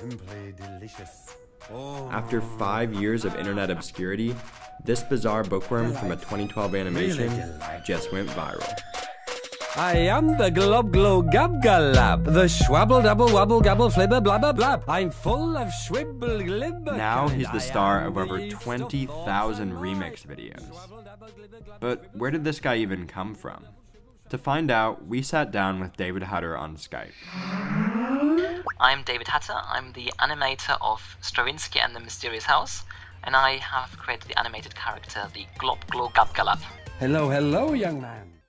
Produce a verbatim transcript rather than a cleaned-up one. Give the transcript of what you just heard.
Simply delicious. Oh. After five years of internet obscurity, this bizarre bookworm from a twenty twelve animation really just went viral. I am the Globglogabgalab, the schwabble double wobble gabble flibber blabber blab. I'm full of schwibble glibber. Now he's the star of over twenty thousand remix videos. But where did this guy even come from? To find out, we sat down with David Hutter on Skype. I'm David Hutter. I'm the animator of Stravinsky and the Mysterious House, and I have created the animated character, the Globglogabgalab. Hello, hello, young man.